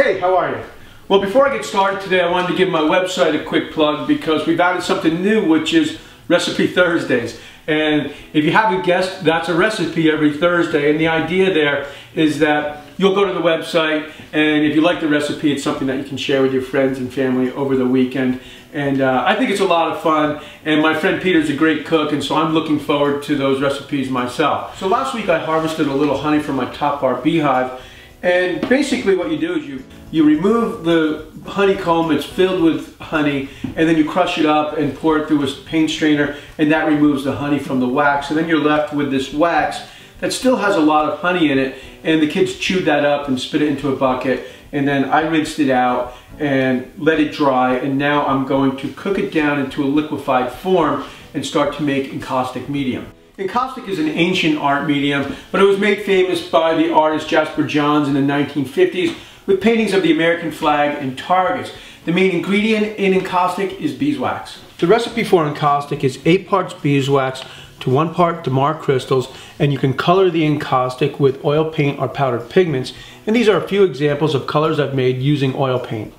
Hey, how are you? Well, before I get started today, I wanted to give my website a quick plug because we've added something new, which is Recipe Thursdays. And if you haven't guessed, that's a recipe every Thursday. And the idea there is that you'll go to the website, and if you like the recipe, it's something that you can share with your friends and family over the weekend. And I think it's a lot of fun, and my friend Peter's a great cook, and so I'm looking forward to those recipes myself. So last week I harvested a little honey from my top bar beehive, and basically what you do is you remove the honeycomb, it's filled with honey, and then you crush it up and pour it through a paint strainer, and that removes the honey from the wax, and then you're left with this wax that still has a lot of honey in it, and the kids chewed that up and spit it into a bucket, and then I rinsed it out and let it dry, and now I'm going to cook it down into a liquefied form and start to make encaustic medium. Encaustic is an ancient art medium, but it was made famous by the artist Jasper Johns in the 1950s with paintings of the American flag and targets. The main ingredient in encaustic is beeswax. The recipe for encaustic is 8 parts beeswax to 1 part Damar crystals, and you can color the encaustic with oil paint or powdered pigments. And these are a few examples of colors I've made using oil paint.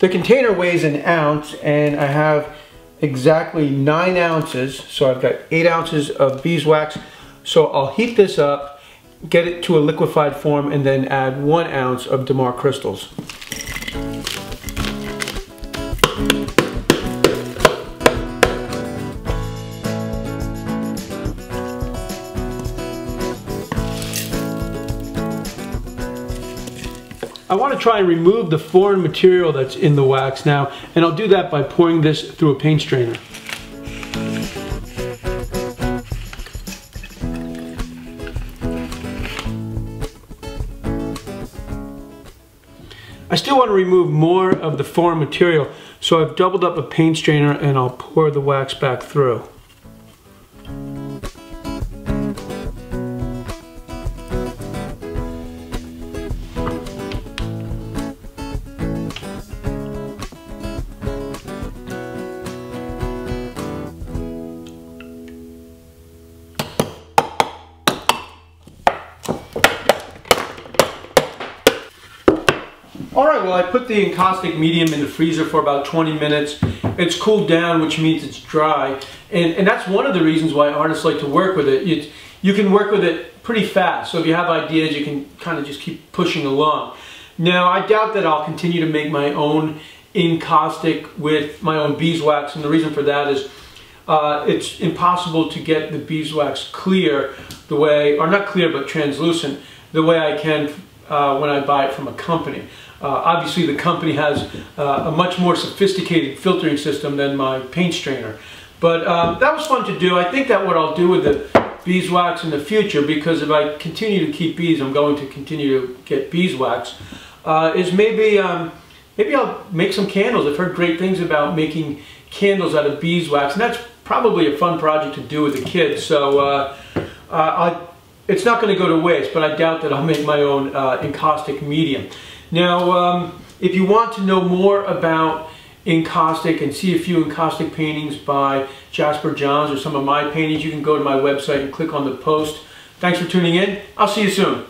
The container weighs an ounce, and I have exactly 9 ounces, so I've got 8 ounces of beeswax. So I'll heat this up, get it to a liquefied form, and then add 1 ounce of Damar crystals. I want to try and remove the foreign material that's in the wax now, and I'll do that by pouring this through a paint strainer. I still want to remove more of the foreign material, so I've doubled up a paint strainer and I'll pour the wax back through. Alright, well, I put the encaustic medium in the freezer for about 20 minutes. It's cooled down, which means it's dry. And that's one of the reasons why artists like to work with it. You can work with it pretty fast. So if you have ideas, you can kind of just keep pushing along. Now, I doubt that I'll continue to make my own encaustic with my own beeswax. And the reason for that is it's impossible to get the beeswax clear the way, or not clear, but translucent, the way I can when I buy it from a company. Obviously the company has a much more sophisticated filtering system than my paint strainer. But that was fun to do. I think that what I'll do with the beeswax in the future, because if I continue to keep bees, I'm going to continue to get beeswax, is maybe I'll make some candles. I've heard great things about making candles out of beeswax, and that's probably a fun project to do with the kids. So it's not going to go to waste, but I doubt that I'll make my own encaustic medium. Now, if you want to know more about encaustic and see a few encaustic paintings by Jasper Johns or some of my paintings, you can go to my website and click on the post. Thanks for tuning in. I'll see you soon.